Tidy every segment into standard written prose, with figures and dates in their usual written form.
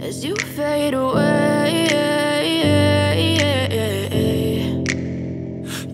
as you fade away.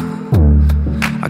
I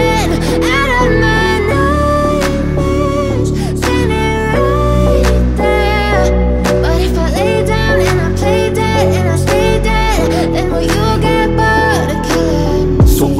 out of my nightmares, standing right there. But if I lay down and I play dead and I stay dead, then will you get bored of killing me? So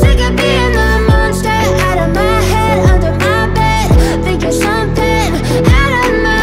sick of being the monster out of my head, under my bed, thinking something out of my head.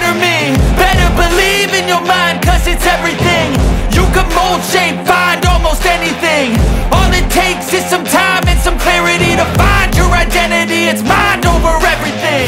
me. Better believe in your mind, cause it's everything. You can mold, shape, find almost anything. All it takes is some time and some clarity to find your identity. It's mind over everything.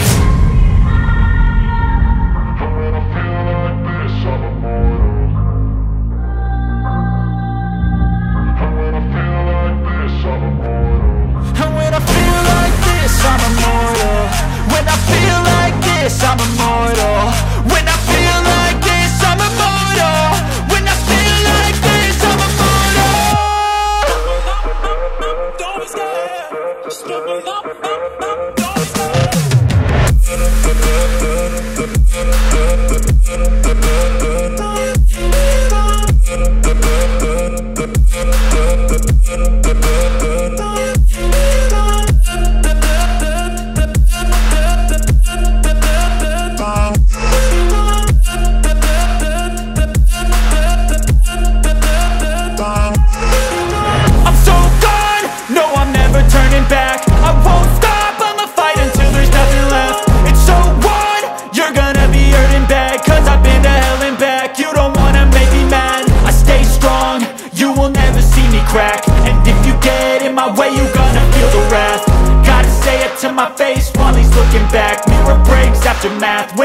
Math.